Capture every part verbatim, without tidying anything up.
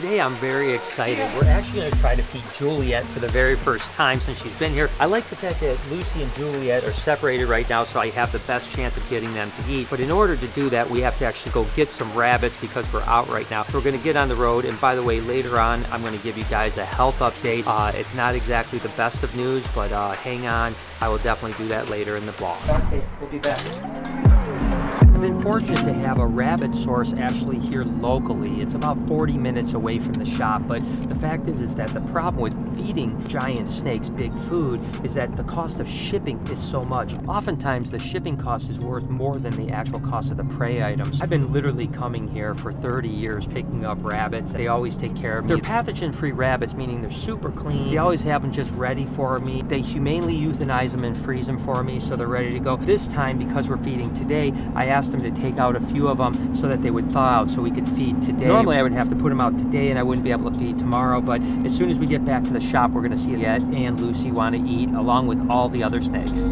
Today I'm very excited. We're actually gonna try to feed Juliet for the very first time since she's been here. I like the fact that Lucy and Juliet are separated right now, so I have the best chance of getting them to eat. But in order to do that, we have to actually go get some rabbits because we're out right now. So we're gonna get on the road, and by the way, later on, I'm gonna give you guys a health update. Uh, it's not exactly the best of news, but uh, hang on. I will definitely do that later in the vlog. Okay, we'll be back. I've been fortunate to have a rabbit source actually here locally. It's about forty minutes away from the shop, but the fact is is that the problem with feeding giant snakes big food is that the cost of shipping is so much. Oftentimes the shipping cost is worth more than the actual cost of the prey items. I've been literally coming here for thirty years picking up rabbits. They always take care of me. They're pathogen-free rabbits, meaning they're super clean. They always have them just ready for me. They humanely euthanize them and freeze them for me so they're ready to go. This time, because we're feeding today, I asked them to take out a few of them so that they would thaw out so we could feed today. Normally I would have to put them out today and I wouldn't be able to feed tomorrow, but as soon as we get back to the shop we're going to see Juliet and Lucy want to eat along with all the other snakes.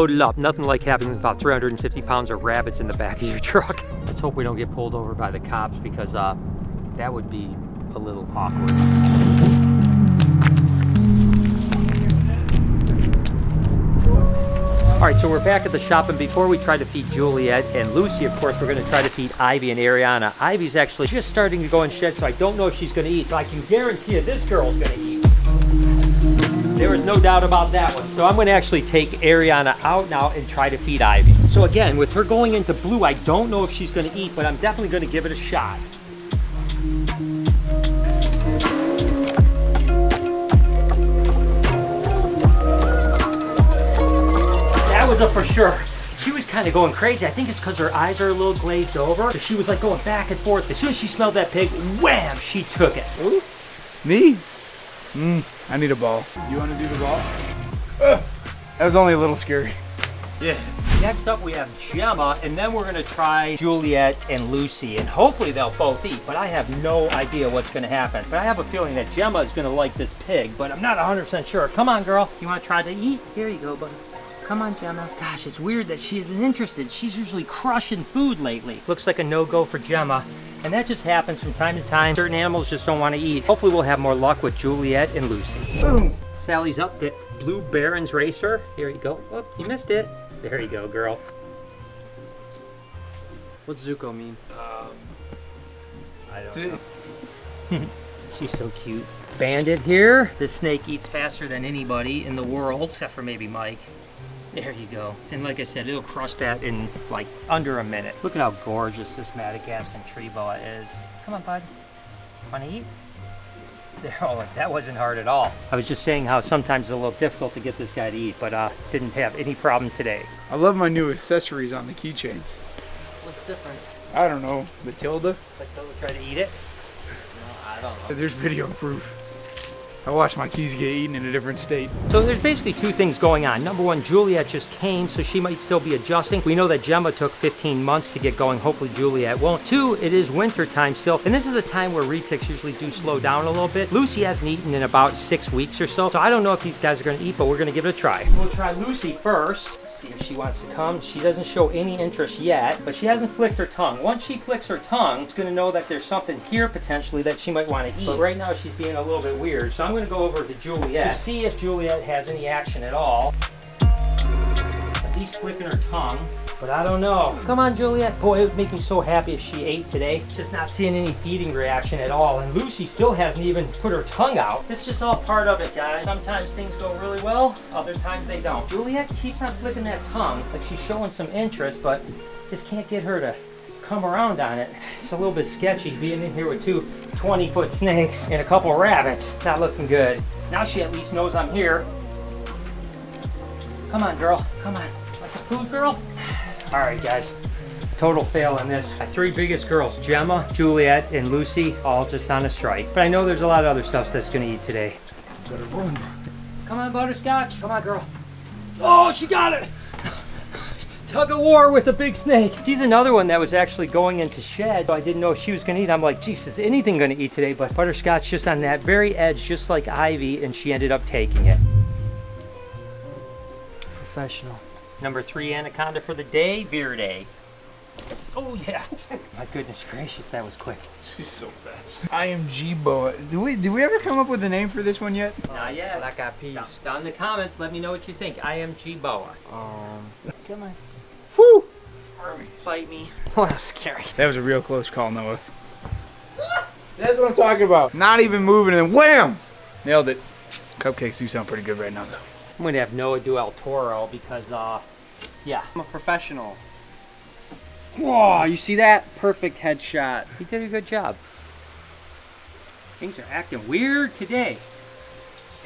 Loaded up. Nothing like having about three hundred fifty pounds of rabbits in the back of your truck. Let's hope we don't get pulled over by the cops because uh, that would be a little awkward. All right, so we're back at the shop, and before we try to feed Juliet and Lucy, of course, we're gonna try to feed Ivy and Ariana. Ivy's actually just starting to go in shed, so I don't know if she's gonna eat, but I can guarantee you this girl's gonna eat. There was no doubt about that one. So I'm gonna actually take Ariana out now and try to feed Ivy. So again, with her going into blue, I don't know if she's gonna eat, but I'm definitely gonna give it a shot. That was a for sure. She was kind of going crazy. I think it's because her eyes are a little glazed over. So she was like going back and forth. As soon as she smelled that pig, wham, she took it. Ooh. Me? Mm, I need a ball. You want to do the ball? Uh, that was only a little scary. Yeah. Next up we have Gemma, and then we're going to try Juliet and Lucy, and hopefully they'll both eat, but I have no idea what's going to happen. But I have a feeling that Gemma is going to like this pig, but I'm not one hundred percent sure. Come on, girl. You want to try to eat? Here you go, buddy. Come on, Gemma. Gosh, it's weird that she isn't interested. She's usually crushing food lately. Looks like a no-go for Gemma. And that just happens from time to time. Certain animals just don't want to eat. Hopefully we'll have more luck with Juliet and Lucy. Boom! Sally's up the Blue Baron's Racer. Here you go. Oh, you missed it. There you go, girl. What's Zuko mean? Um, I don't know. She's so cute. Bandit here. This snake eats faster than anybody in the world, except for maybe Mike. There you go. And like I said, it'll crush that in like under a minute. Look at how gorgeous this Madagascan tree boa is. Come on, bud. Want to eat? There, oh, that wasn't hard at all. I was just saying how sometimes it's a little difficult to get this guy to eat, but uh, didn't have any problem today. I love my new accessories on the keychains. What's different? I don't know. Matilda? Matilda tried to eat it? No, I don't know. There's video proof. I watched my keys get eaten in a different state. So there's basically two things going on. Number one, Juliet just came, so she might still be adjusting. We know that Gemma took fifteen months to get going. Hopefully Juliet won't. Two, it is winter time still, and this is a time where retics usually do slow down a little bit. Lucy hasn't eaten in about six weeks or so, so I don't know if these guys are gonna eat, but we're gonna give it a try. We'll try Lucy first. Let's see if she wants to come. She doesn't show any interest yet, but she hasn't flicked her tongue. Once she flicks her tongue, it's gonna know that there's something here potentially that she might wanna eat. But right now she's being a little bit weird, so I'm I'm gonna go over to Juliet to see if Juliet has any action at all. At least flicking her tongue, but I don't know. Come on, Juliet. Boy, it would make me so happy if she ate today. Just not seeing any feeding reaction at all. And Lucy still hasn't even put her tongue out. It's just all part of it, guys. Sometimes things go really well, other times they don't. Juliet keeps on flicking that tongue, like she's showing some interest, but just can't get her to come around on it. It's a little bit sketchy being in here with two twenty foot snakes and a couple of rabbits. Not looking good. Now she at least knows I'm here. Come on, girl. Come on. What's a food, girl? All right, guys. Total fail on this. My three biggest girls, Gemma, Juliet, and Lucy, all just on a strike. But I know there's a lot of other stuff that's gonna eat today. Better run. Come on, Butterscotch. Come on, girl. Oh, she got it! Tug of war with a big snake. She's another one that was actually going into shed. I didn't know she was gonna eat. I'm like, geez, is anything gonna eat today? But Butterscotch just on that very edge, just like Ivy, and she ended up taking it. Professional. Number three anaconda for the day, Verde. Oh yeah. My goodness gracious, that was quick. She's so fast. I M G boa. Did we, did we ever come up with a name for this one yet? Not yet. Black eyed peas. Down, down in the comments, let me know what you think. I M G boa. Um, come on. Woo! Bite me. Oh, that was scary. That was a real close call, Noah. That's what I'm talking about. Not even moving and wham! Nailed it. Cupcakes do sound pretty good right now though. I'm gonna have Noah do El Toro because, uh, yeah. I'm a professional. Whoa, you see that? Perfect headshot. He did a good job. Things are acting weird today.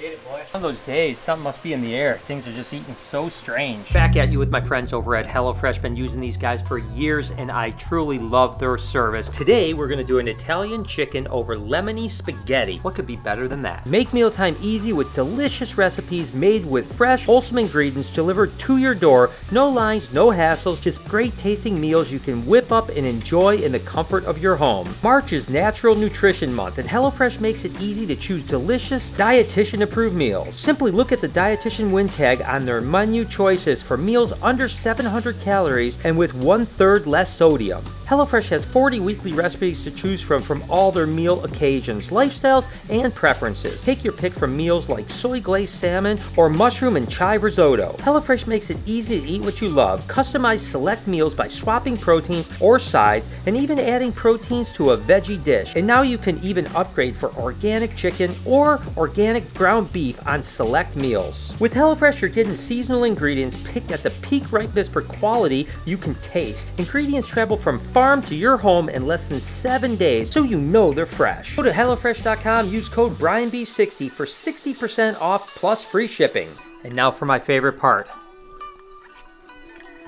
It, boy. One of those days, something must be in the air. Things are just eating so strange. Back at you with my friends over at HelloFresh. Been using these guys for years and I truly love their service. Today, we're gonna do an Italian chicken over lemony spaghetti. What could be better than that? Make mealtime easy with delicious recipes made with fresh, wholesome ingredients delivered to your door. No lines, no hassles, just great tasting meals you can whip up and enjoy in the comfort of your home. March is Natural Nutrition Month and HelloFresh makes it easy to choose delicious, dietitian approved meals. Simply look at the dietitian win tag on their menu choices for meals under seven hundred calories and with one third less sodium. HelloFresh has forty weekly recipes to choose from from all their meal occasions, lifestyles, and preferences. Take your pick from meals like soy glazed salmon or mushroom and chive risotto. HelloFresh makes it easy to eat what you love. Customize select meals by swapping proteins or sides and even adding proteins to a veggie dish. And now you can even upgrade for organic chicken or organic ground beef on select meals. With HelloFresh, you're getting seasonal ingredients picked at the peak ripeness for quality you can taste. Ingredients travel from farm to your home in less than seven days, so you know they're fresh. Go to HelloFresh dot com, use code Brian B sixty for sixty percent off plus free shipping. And now for my favorite part.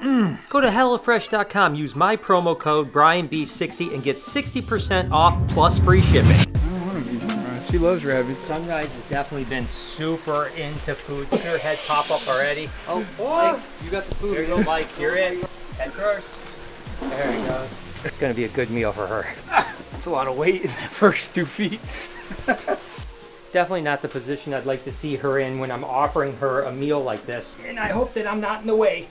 Mm. Go to HelloFresh dot com, use my promo code Brian B sixty and get sixty percent off plus free shipping. She loves rabbits. Sunrise has definitely been super into food. Look at her head pop up already. Oh, Mike, you got the food. There you go, Mike. You're in. Head first. There he goes. It's going to be a good meal for her. That's a lot of weight in the first two feet. Definitely not the position I'd like to see her in when I'm offering her a meal like this. And I hope that I'm not in the way.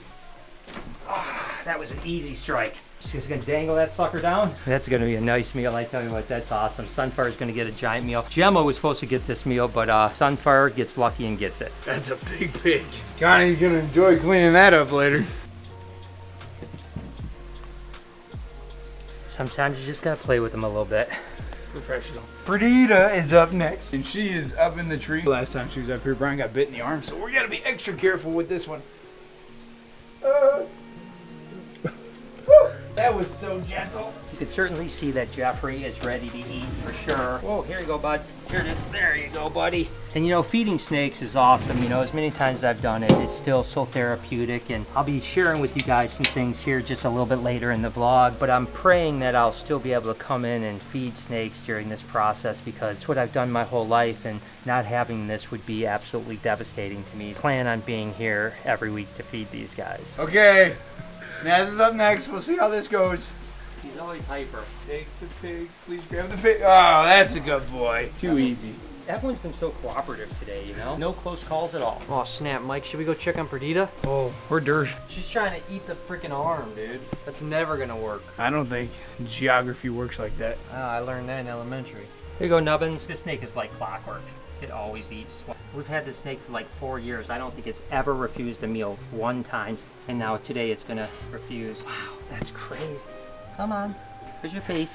Ah, that was an easy strike. She's gonna dangle that sucker down. That's gonna be a nice meal, I tell you what, that's awesome. Sunfire's gonna get a giant meal. Gemma was supposed to get this meal, but uh, Sunfire gets lucky and gets it. That's a big pig. Johnny's gonna enjoy cleaning that up later. Sometimes you just gotta play with them a little bit. Professional. Perdita is up next. And she is up in the tree. Last time she was up here, Brian got bit in the arm, so we gotta be extra careful with this one. Uh. That was so gentle. You can certainly see that Jeffrey is ready to eat for sure. Whoa, here you go, bud. Here it is. There you go, buddy. And you know, feeding snakes is awesome. You know, as many times as I've done it, it's still so therapeutic. And I'll be sharing with you guys some things here just a little bit later in the vlog. But I'm praying that I'll still be able to come in and feed snakes during this process because it's what I've done my whole life. And not having this would be absolutely devastating to me. Plan on being here every week to feed these guys. Okay. Snaz is up next. We'll see how this goes. He's always hyper. Take the pig. Please grab the pig. Oh, that's a good boy. Too that easy. One, everyone's been so cooperative today, you know? No close calls at all. Oh, snap. Mike, should we go check on Perdita? Oh, we're dirt. She's trying to eat the freaking arm, dude. That's never going to work. I don't think geography works like that. Oh, I learned that in elementary. Here you go, Nubbins. This snake is like clockwork. It always eats. We've had this snake for like four years. I don't think it's ever refused a meal one time. And now today it's gonna refuse. Wow, that's crazy. Come on, where's your face?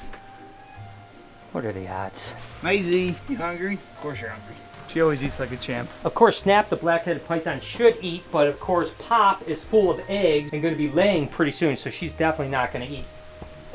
What are the odds? Maisie, you hungry? Of course you're hungry. She always eats like a champ. Of course, Snap, the black-headed python, should eat, but of course, Pop is full of eggs and gonna be laying pretty soon, so she's definitely not gonna eat.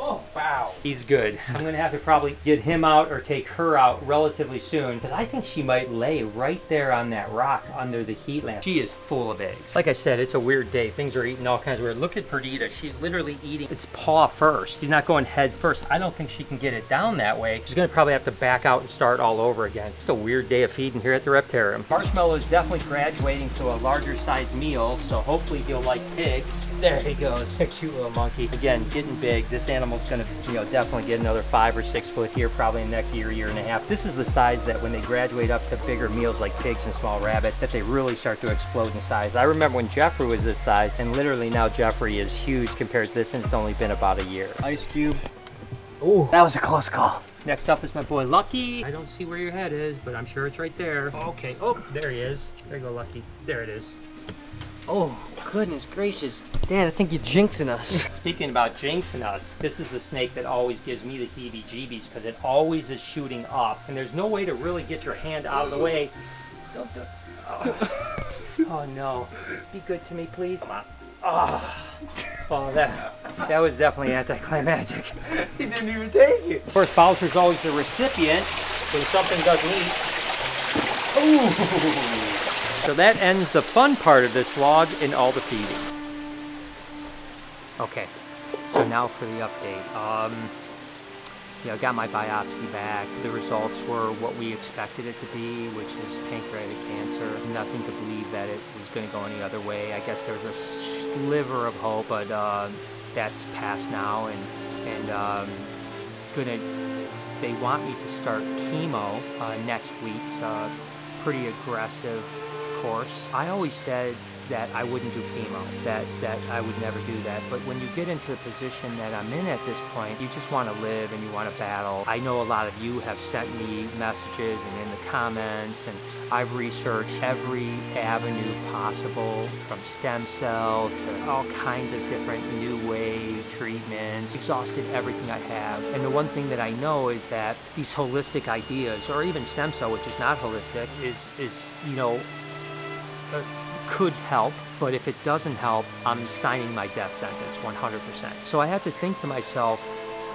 Oh, wow. Wow. He's good. I'm going to have to probably get him out or take her out relatively soon because I think she might lay right there on that rock under the heat lamp. She is full of eggs. Like I said, it's a weird day. Things are eating all kinds of weird. Look at Perdita. She's literally eating its paw first. She's not going head first. I don't think she can get it down that way. She's going to probably have to back out and start all over again. It's a weird day of feeding here at the Reptarium. Marshmallow is definitely graduating to a larger size meal, so hopefully he'll like pigs. There he goes, a cute little monkey. Again, getting big. This animal's going to, you know, definitely get another five or six foot here probably in the next year, year and a half. This is the size that when they graduate up to bigger meals like pigs and small rabbits, that they really start to explode in size. I remember when Jeffrey was this size, and literally now Jeffrey is huge compared to this, and it's only been about a year. Ice Cube. Oh, that was a close call. Next up is my boy Lucky. I don't see where your head is, but I'm sure it's right there. Okay, oh, there he is. There you go, Lucky. There it is. Oh, goodness gracious. Dad, I think you're jinxing us. Speaking about jinxing us, this is the snake that always gives me the heebie-jeebies because it always is shooting up, and there's no way to really get your hand out of the way. Don't do it. Oh. Oh, no. Be good to me, please. Come on. Oh. Oh, that, that was definitely anticlimactic. He didn't even take it. Of course, Bowser's always the recipient when something doesn't eat. Ooh. So that ends the fun part of this vlog and all the feeding. Okay, so now for the update. Um, you know, got my biopsy back. The results were what we expected it to be, which is pancreatic cancer. Nothing to believe that it was going to go any other way. I guess there was a sliver of hope, but uh, that's past now, and and um, gonna they want me to start chemo uh, next week. It's a pretty aggressive course. I always said that I wouldn't do chemo, that that I would never do that, but when you get into the position that I'm in at this point, you just want to live and you want to battle. I know a lot of you have sent me messages and in the comments, and I've researched every avenue possible, from stem cell to all kinds of different new wave treatments, exhausted everything I have. And the one thing that I know is that these holistic ideas, or even stem cell, which is not holistic, is, is you know, uh, could help, but if it doesn't help, I'm signing my death sentence one hundred percent. So I have to think to myself,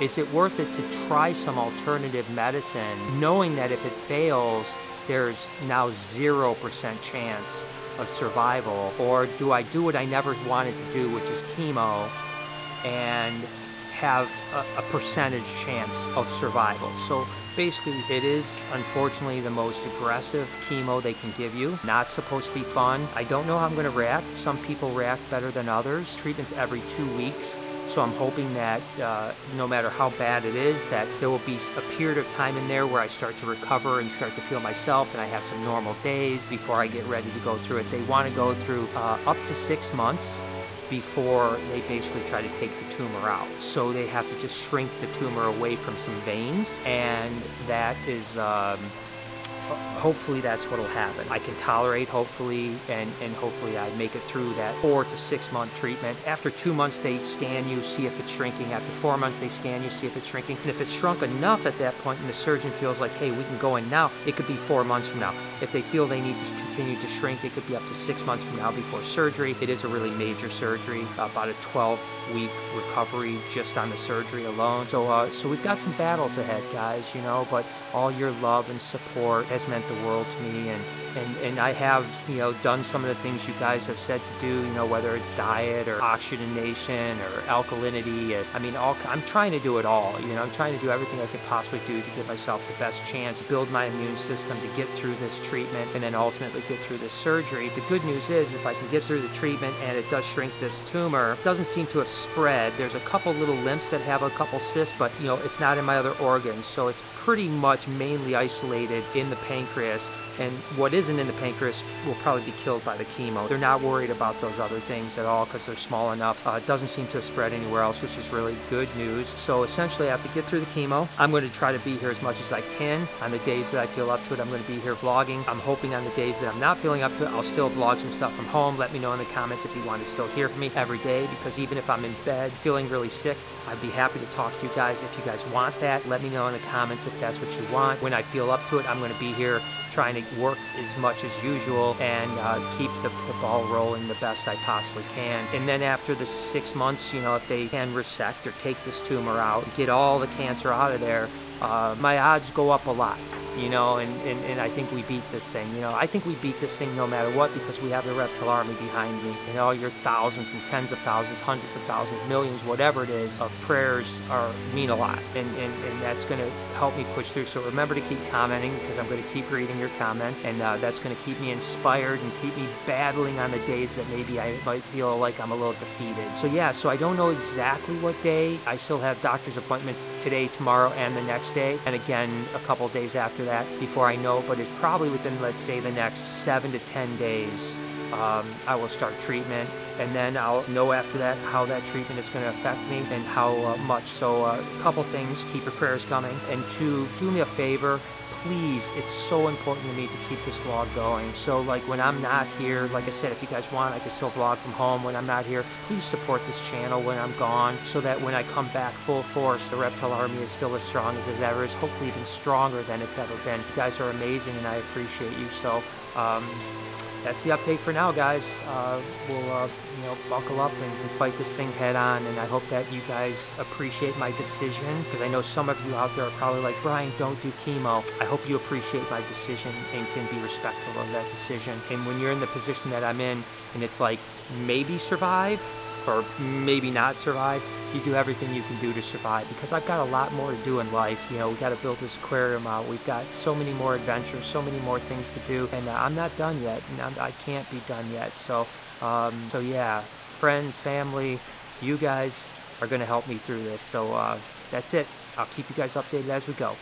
is it worth it to try some alternative medicine, knowing that if it fails, there's now zero percent chance of survival? Or do I do what I never wanted to do, which is chemo, and have a, a percentage chance of survival? So basically, it is unfortunately the most aggressive chemo they can give you. Not supposed to be fun. I don't know how I'm going to react. Some people react better than others. Treatment's every two weeks. So I'm hoping that uh, no matter how bad it is, that there will be a period of time in there where I start to recover and start to feel myself, and I have some normal days before I get ready to go through it. They want to go through uh, up to six months before they basically try to take the tumor out. So they have to just shrink the tumor away from some veins, and that is, um, hopefully that's what'll happen. I can tolerate, hopefully, and, and hopefully I make it through that four to six month treatment. After two months, they scan you, see if it's shrinking. After four months, they scan you, see if it's shrinking. And if it's shrunk enough at that point and the surgeon feels like, hey, we can go in now, it could be four months from now. If they feel they need to continue to shrink, it could be up to six months from now before surgery. It is a really major surgery, about a twelve week recovery just on the surgery alone. So, uh, so we've got some battles ahead, guys, you know, but all your love and support has meant the world to me, and and and I have, you know, done some of the things you guys have said to do, you know, whether it's diet or oxygenation or alkalinity, and, I mean, all I'm trying to do it all, you know. I'm trying to do everything I could possibly do to give myself the best chance, build my immune system to get through this treatment, and then ultimately get through this surgery. The good news is, if I can get through the treatment and it does shrink this tumor, it doesn't seem to have spread. There's a couple little lymphs that have a couple cysts, but you know, it's not in my other organs, so it's pretty much mainly isolated in the pancreas, and what isn't in the pancreas will probably be killed by the chemo. They're not worried about those other things at all because they're small enough. Uh, it doesn't seem to have spread anywhere else, which is really good news. So essentially, I have to get through the chemo. I'm going to try to be here as much as I can. On the days that I feel up to it, I'm going to be here vlogging. I'm hoping on the days that I'm not feeling up to it, I'll still vlog some stuff from home. Let me know in the comments if you want to still hear from me every day, because even if I'm in bed feeling really sick, I'd be happy to talk to you guys if you guys want that. Let me know in the comments if that's what you want. When I feel up to it, I'm going to be here trying to work as much as usual and uh, keep the, the ball rolling the best I possibly can. And then after the six months, you know, if they can resect or take this tumor out, get all the cancer out of there, uh, my odds go up a lot, you know, and, and, and I think we beat this thing, you know. I think we beat this thing no matter what because we have the Reptile Army behind me. And all your thousands and tens of thousands, hundreds of thousands, millions, whatever it is, of prayers are, mean a lot. And, and, and that's going to help me push through. So remember to keep commenting because I'm going to keep reading your comments. And uh, that's going to keep me inspired and keep me battling on the days that maybe I might feel like I'm a little defeated. So yeah, so I don't know exactly what day. I still have doctor's appointments today, tomorrow, and the next day. And again, a couple of days after that before I know, but it's probably within, let's say, the next seven to ten days, um, I will start treatment, and then I'll know after that how that treatment is going to affect me and how uh, much. So uh, a couple things: keep your prayers coming, and two, do me a favor, please. It's so important to me to keep this vlog going. So like when I'm not here, like I said, if you guys want, I can still vlog from home when I'm not here. Please support this channel when I'm gone so that when I come back full force, the Reptile Army is still as strong as it ever is, hopefully even stronger than it's ever been. You guys are amazing and I appreciate you. So um, that's the update for now, guys. Uh, we'll uh, you know, buckle up and, and fight this thing head on, and I hope that you guys appreciate my decision, because I know some of you out there are probably like, Brian, don't do chemo. I hope you appreciate my decision and can be respectful of that decision. And when you're in the position that I'm in, and it's like, maybe survive, or maybe not survive, you do everything you can do to survive, because I've got a lot more to do in life. You know, we got to build this aquarium out. We've got so many more adventures, so many more things to do, and uh, I'm not done yet, and I'm, I can't be done yet. So, um, so yeah, friends, family, you guys are going to help me through this. So uh, that's it. I'll keep you guys updated as we go.